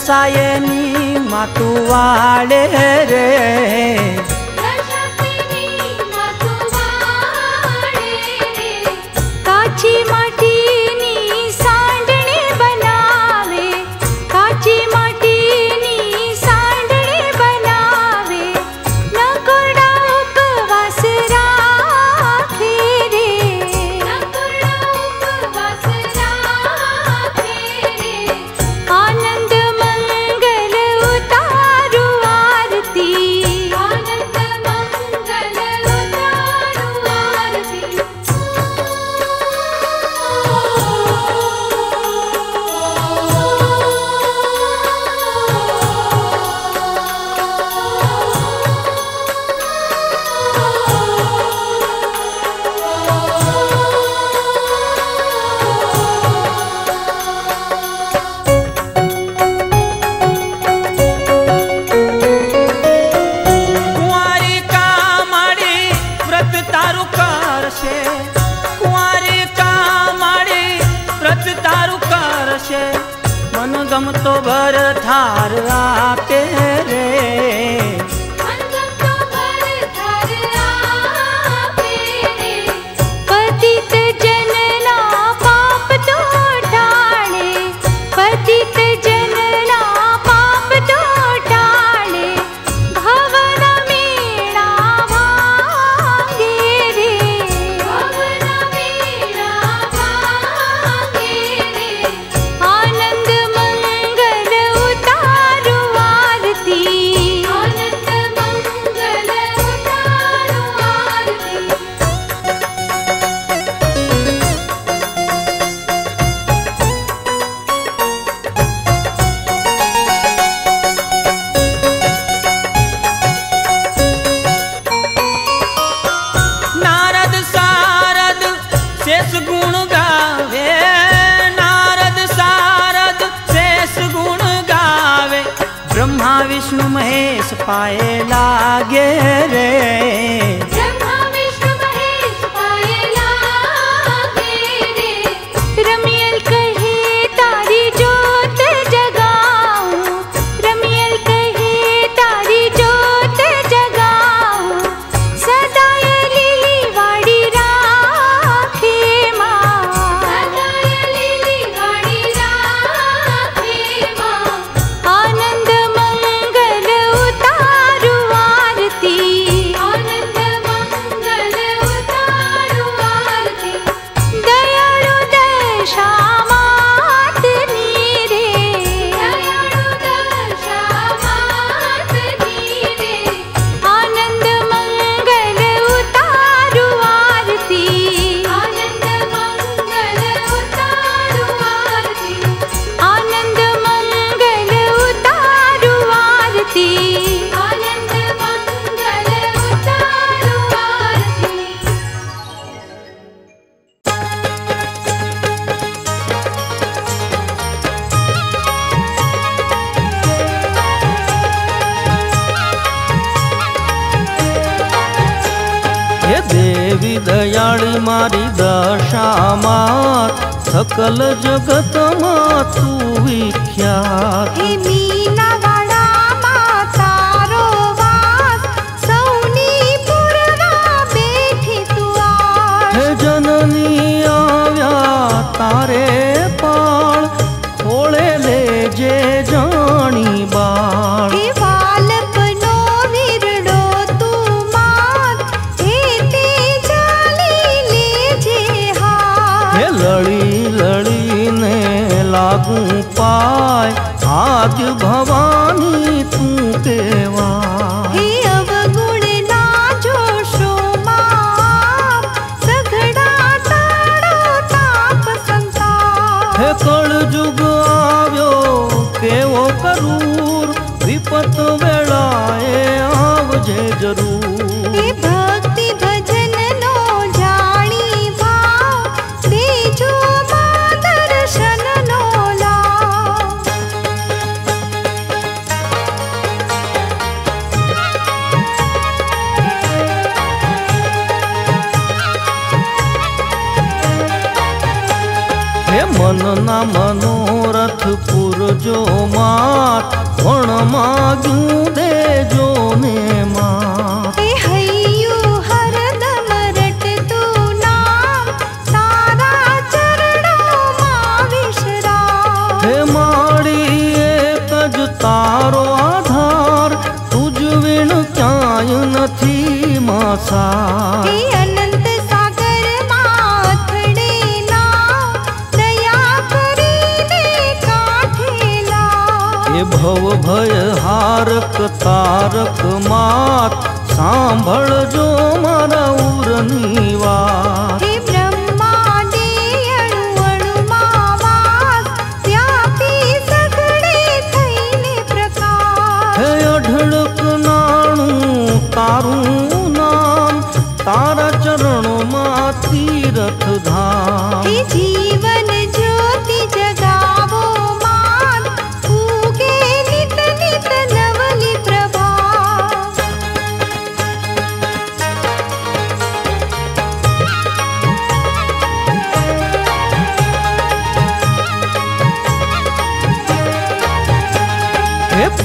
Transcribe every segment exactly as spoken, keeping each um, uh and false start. रसायनी मतुवाले रे काची माटी नी सांडणी बनावे काची माटी नी सांडणी बनावे न कोरडा उपवास राखे रे न कोरडा उपवास राखे रे आनंद मंगल उतारू आरती आनंद मंगल उतारू आरती। मनगम तो भर थार आपे रे मनगम तो भर थार आपे रे पतित जनना पाप तो टाळे पतित जनना पाप तो टाळे भवन मीणा मांगे रे भवन मीणा मांगे रे आनंद मंगल उतारू आरती आनंद मंगल उतारू आरती। नारद सारद शेष गुण गावे नारद सारद शेष गुण गावे ब्रह्मा विष्णु महेश पाए लागे रे ब्रह्मा विष्णु महेश पाए लागे रे रमियल कहे तारी ज्योत जगाऊं रमियल कहे तारी ज्योत जगाऊं सदा ये लिलीवाड़ी राखे मां सदा ये लिलीवाड़ी राखे मां आनंद मंगल उतारू आरती आनंद मंगल उतारू आरती। दयाळु दशा मातनी रे दयाळु दशा मातनी रे आनंद मंगल उतारू आरती आनंद मंगल उतारू आरती आनंद मंगल उतारू आरती आनंद मंगल उतारू आरती। हे देवी दयाळी मारी दशा मात सकल जगत मा तू विख्यात हे मीनावाडा मा तारो वास सौनी पुरवा बेठी तू आज हे जननी आव्या तारे पाळ खोळे ले जे जाणी बाळ हे बालपनो विरडो तू मात हेते चाली लेजे हात हे लळी लळीने लागू पाय आज भवानी तू केवा हे अवगुण ना जोशो माप सघडा तारो ताप संताप हे कळजुग આવ્યો કેવો કરૂર વિપત વેળાએ આવજે જરૂર हे भक्ति भजन नो जाणी भाव तेजो मा दर्शन नो लाभ हे મનના મનોરથ पुरजो मार पण माजू देजो ने मार। ए हैयो हरदम रटतो नाम तारा चरणों मां विश्राम। हे मारी एक ज तारो आधार तुझ विण क्याय नथी मासार। भव भय हारक तारक मात सांभळ जो मारा उरनी वात। हे ब्रह्मांडे अणुअणुमा वास व्यापी सगळे थईने प्रकाश। हे अढळक नाणू तारू नाम तारा चरणो मा तीरथ धाम। हे जीवन ज्योति जगावो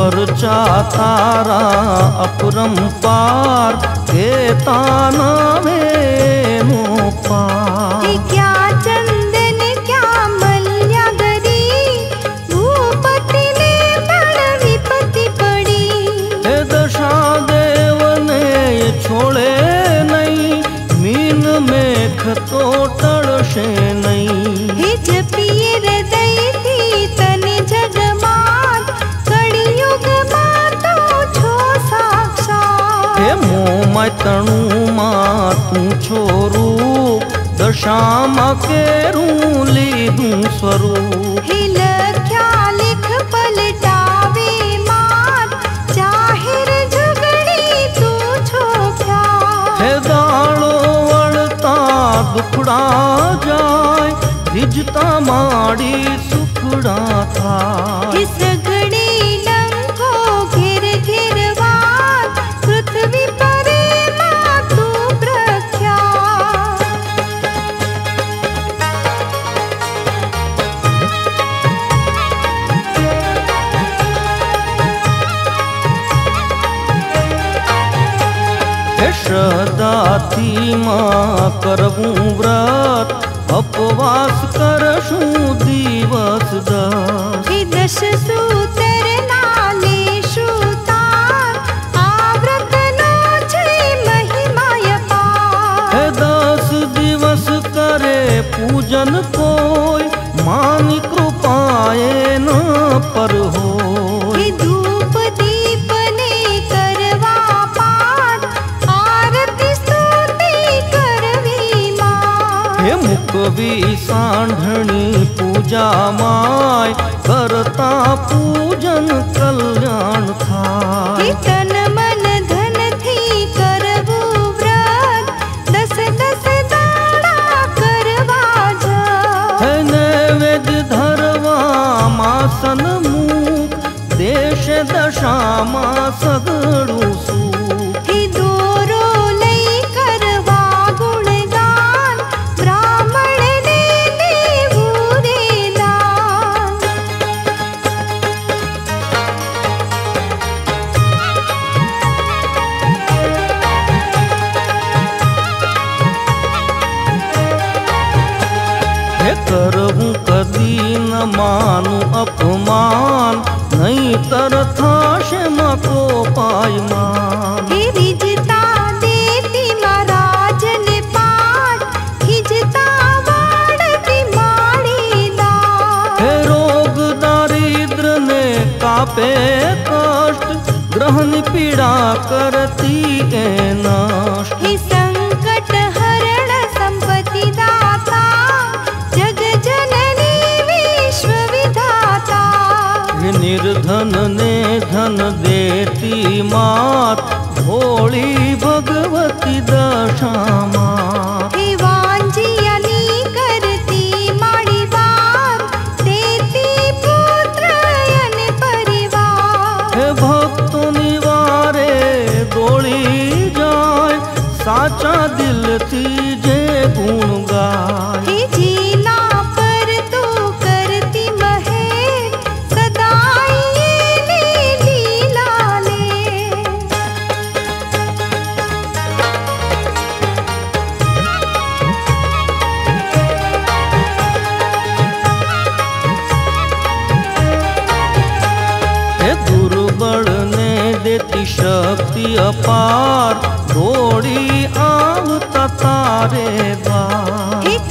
परचा तारा अपरंपार हे ताना वेनु पार। हे क्या चंदन क्या मल्या गरी भूपति ने बड़ विपत्ति पड़ी। हे दशा देव ने छोड़े नहीं मीन मेघ तो टळशे नहीं। हे जपिए हृदय थी तने जगमात तणु मां तू छोरू दशा मां केरू लीधू स्वरूप। हे लख्या लिख पलटावे मात जाहिर झगड़ी तू छो प्यार। हे दाणो वळता दुखड़ा जाय रिजता माड़ी सुखड़ा था। श्रद्धाथी मां करवू व्रत उपवास करशू दिवस दस। हे दश सूतर लेशु तार आ व्रत नो छे महिमा अपार। हे दस दिवस करे पूजन कोई मानी कृपाए न पर होय। मुकवी सांढणी पूजा माय करता पूजन कल्याण थाय। तन मन धन थी करवो व्रत दस दस दाना करवा जाय। नैवेद्य धरवा मासन मुख देश दशा मा सगळू सुख। हे दोरो लई करवा करवू कदी न मानू अपमान नहीं तर थाशे मां को पायमान। हे रिजता देती महाराजन पाठ खिजता वाड़ती माड़ी दान। हे रोग दारिद्र ने कापे कष्ट ग्रहण पीड़ा करती है नष्ट। हे संकट हरण संपत्ति दाता निर्धन ने धन देती मात भोली भगवती दशा मात। हे वांझिया नी करती माड़ी बात देती पुत्र अन परिवार। हे भक्तों निवारे गोली जाय साचा दिल थी जे गुण गाय। हे जीना पर तू करती महे बढ़ने देती शक्ति अपार, घोड़ी आवता तारे बार।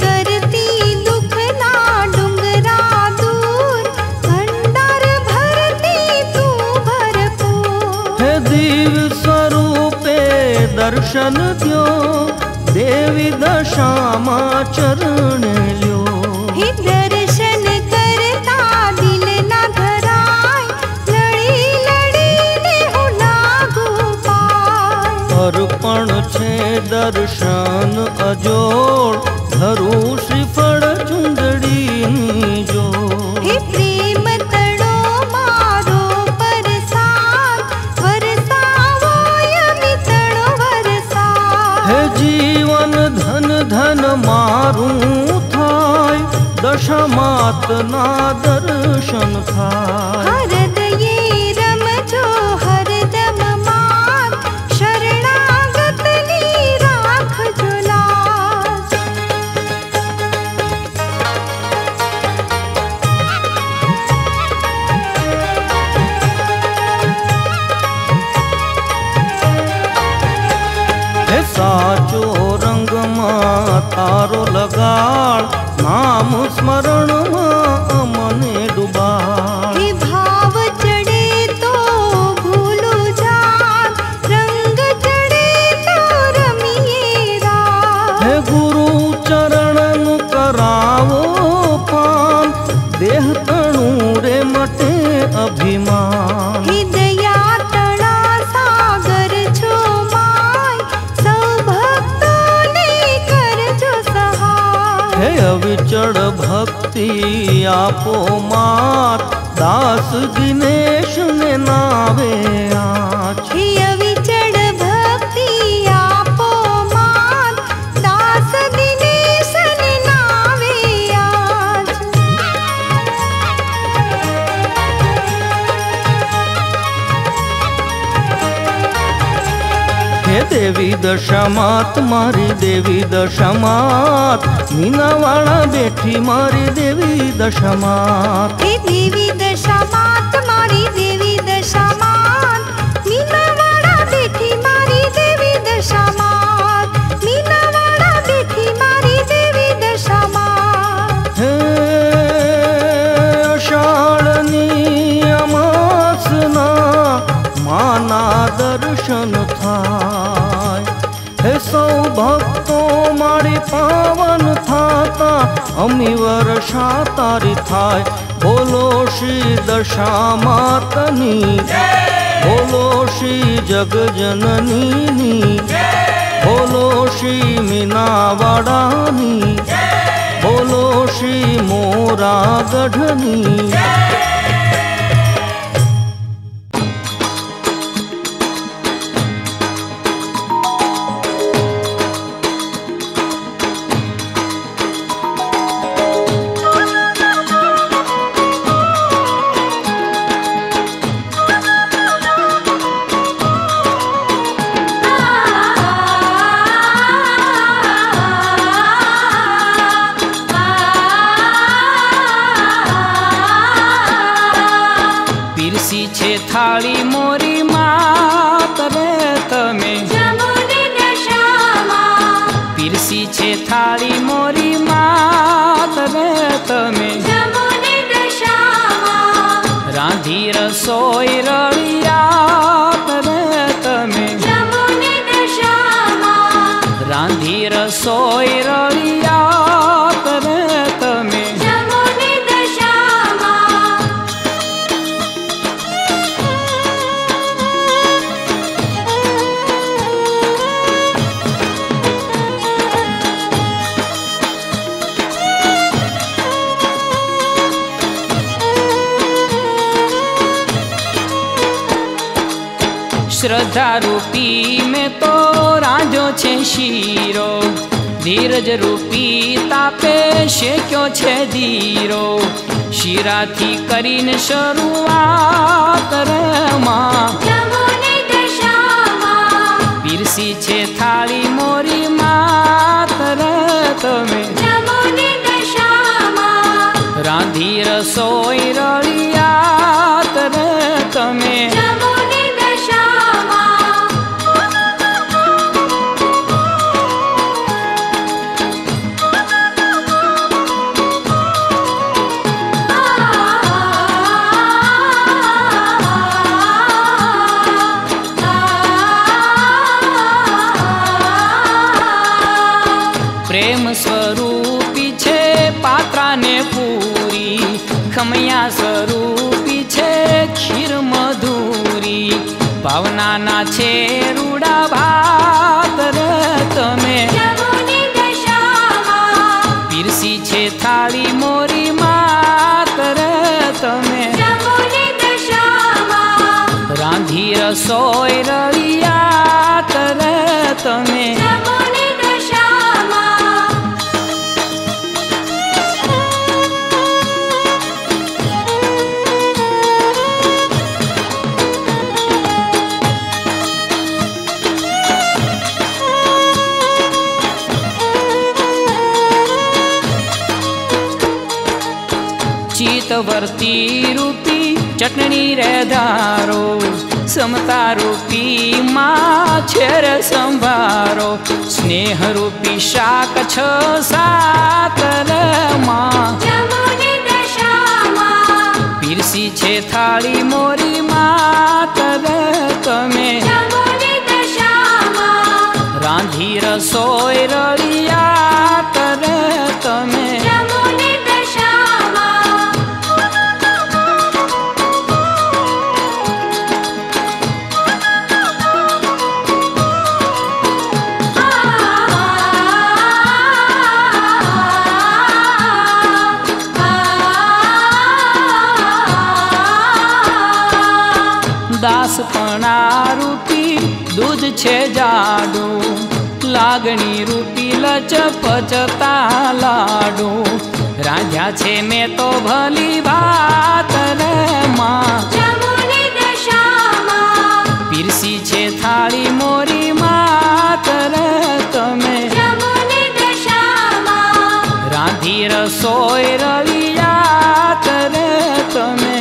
करती दुखना डुंगरा दूर, भंडार भरती तू भरपूर। हे दिव्य स्वरूपे दर्शन द्यो, देवी दशा मा चरण ल्यो। अर्पण छे दर्शन अजोड़, धरू श्रीफल चुंदड़ी जो। हे प्रेम तड़ो मारो परसाद, बरसावो अमित बरसाद। हे जीवन धन धन मारू थाय, दशा मात ना दर्शन थाय। साचो रंग मां तारो लगाड़, नाम स्मरण मां अमने डुबाड़। भाव चढ़े तो भूलो जात, रंग चढ़े तो रमिए रात। हे गुरु चरणन करावो पान, देह तनु रे मटे अभिमान। अविचड़ भक्ति आपो मात, दास दिनेश ने नावे आँच। अविचड़ भक्ति आपो मात, दास दिनेश ने नावे आँच। हे देवी दशा मात मारी देवी दशा मात, मीनावाड़ा बैठी मारी देवी दशा मात। हे देवी दशा मात मारी देवी दशा मात, मीनावाड़ा बैठी मारी देवी दशा मात। मीनावाड़ा बैठी मारी देवी दशा मात। हे अषाढ़नी अमासना, माना दर्शन थाय। हे सौ भक्तों मारी पावन थाता, अमी वर्षा तारी थाय। बोलो श्री दशा मातनी, बोलो श्री जग जननी। बोलो श्री मीनावाड़ानी, बोलो श्री मोरा गढ़नी। थाली मोरी मात रे तमे, जमुनी दशा मात। पीरसी छे थाली मोरी मात रे तमे, जमुनी दशा मात। रांधी रसोई रळियात रे तमे, जमुनी दशा मात। रांधी रसोई रळियात रे तमे। श्रद्धा रूपी में तो राजो छे शीरो, धीरज रूपी तापे शेक्यो छे धीरो। शीरा थी करीन शुरुआत रे मां, जमुनी दशा मां। पीरसी छे थाली मोरी मात रे तमे, जमुनी दशा मां। रांधी रसोई रळियात रे तमे, भावना ना छे रूड़ा भात रे तमे जमुनी दशामा पीरसी छे थाली मोरी मात रे तमे जमुनी दशामा रांधी रसोई रलियात रे तमे वर्ती रूपी चटनी रे धारो समता रूपी माँ छेर संभारो स्नेह रूपी शाक छ सात रे माँ जमुनी दशामा पीरसी छे थाली मोरी मात रे तमे जमुनी दशामा रांधी रसोई रलियात रे तमे दूध छे जाडू लागणी रूपी लचपचता लाडू राजा छे मैं तो भली बात रे माँ जमुनी दशामा पीरसी छे थाली मोरी मात रे तमे जमुनी दशामा रांधी रसोई रलियात रे तमे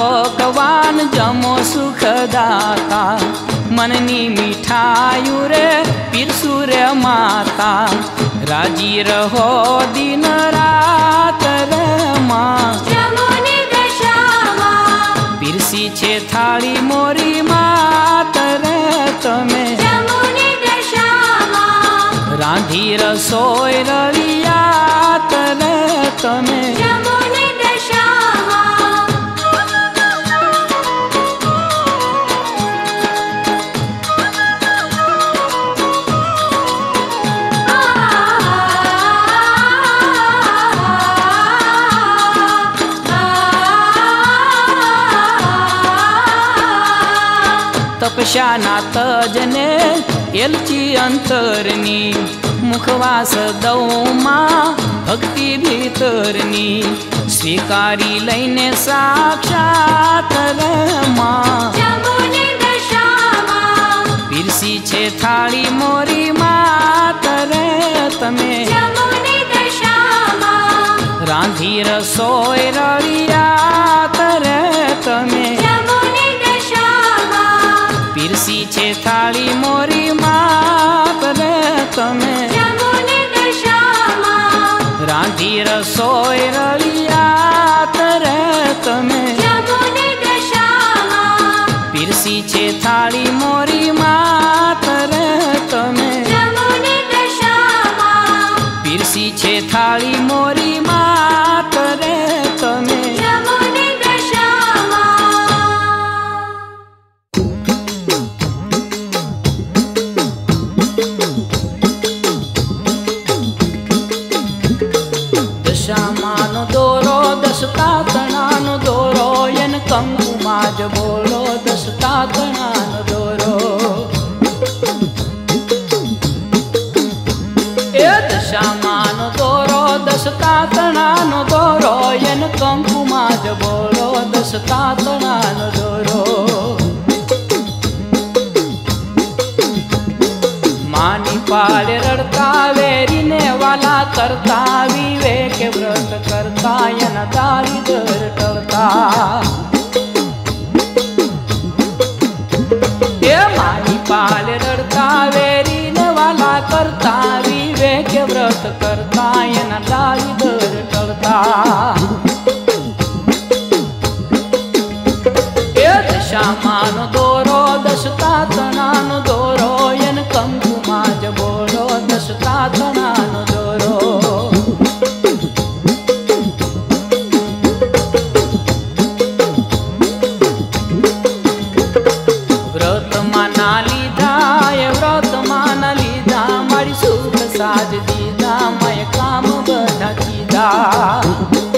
पकवान जमो सुखदाता मननी मिठायु रे पीरसू रे माता राजी रहो दिन रात रे माँ जमुनी दशामा पीरसी छे थाली मोरी मात रे तमे जमुनी दशामा रांधी रसोई रलियात रे तमे तपस्याना तजने एलची अंतरनी मुखवास दौमा भक्ति भीतरनी स्वीकारी लईने साक्षात रे माँ जमुनी दशामा पीरसी छे थाली मोरी मात रे तमे जमुनी दशामा रांधी रसोई रलियात रे तमे पीरसी छे थाली मोरी मात रे तमे जमुनी दशामा रांधी रसोई रलियात रे तमे जमुनी दशामा पीरसी छे थाली मोरी मात रे तमे जमुनी दशामा पीरसी छे थाली मोरी मात रे तमे कंकुमाज बोलो दसता तणान दोरो ए दशामान दोरो दसता तणान दोरो एन कंकुमाज बोलो दसता तणान दोरो मानी पाले रड़ता वेरी ने वाला करता विवेक व्रत करता एन तारी दर करता पाल रड़ता वेरी नवाला करता विवेक व्रत करता एन लाल दर करता। का श्यामान दोरो दशता तनान दोरो यन कंकुमाज बोरो दशता तनान दोरो व्रत माना लीधा ये व्रत माना लीधा मारी सुख साज दीदा मैं काम बधा कीधा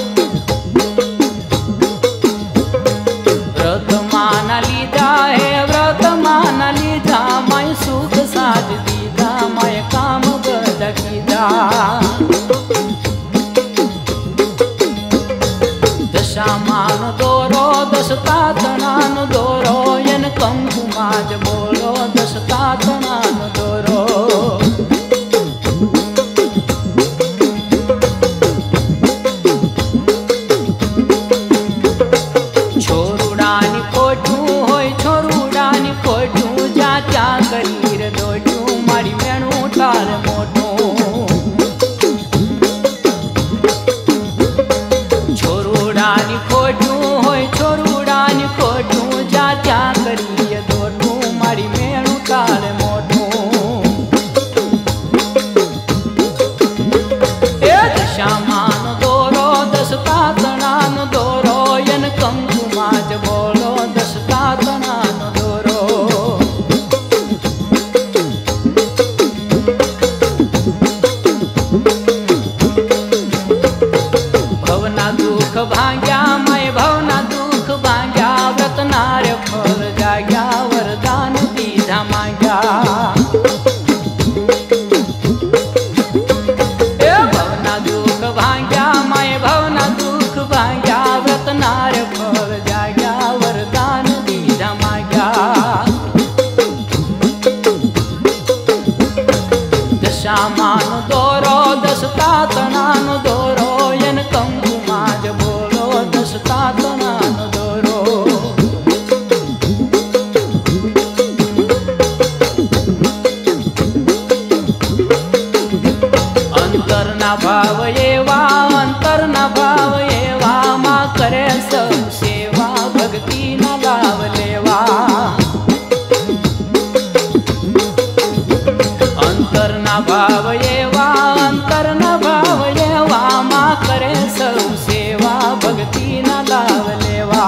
दशामान दोरो दशता तनान दोरो यन कंकुमाज बोलो दशता तनान दोरो छोरुडानी कोठू होय छोरुडानी कोठू जा जा करीर दोठू मारी मेणू तार मोठू दशामान दोरो दशता तनान दोरो यन कंकुमाज बोलो दशता तनान दोरो अंतरना भाव एवा अंतरना भाव एवा मां करे सब सेवा भक्ति ना लाव लेवा भाव एवा अंतर न भाव एवा मां करे सब सेवा भक्ति न लाव लेवा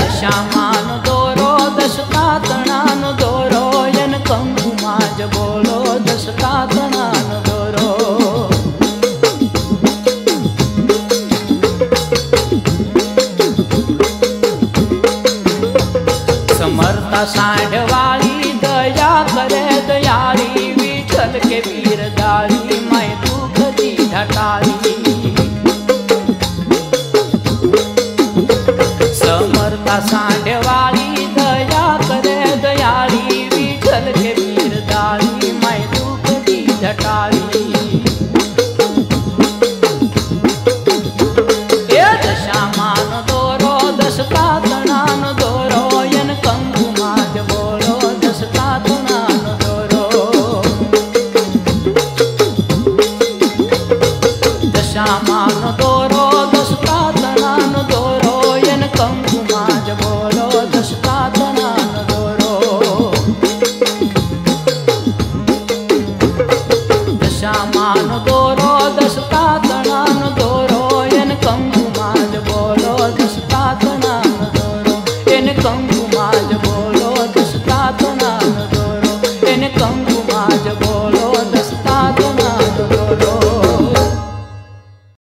दशामान दोरो दशता तनान दोरो यन कंकुमाज बोलो दशता तनान दोरो समर्थ साढ़ वाली दया करे दयाली विठल के भी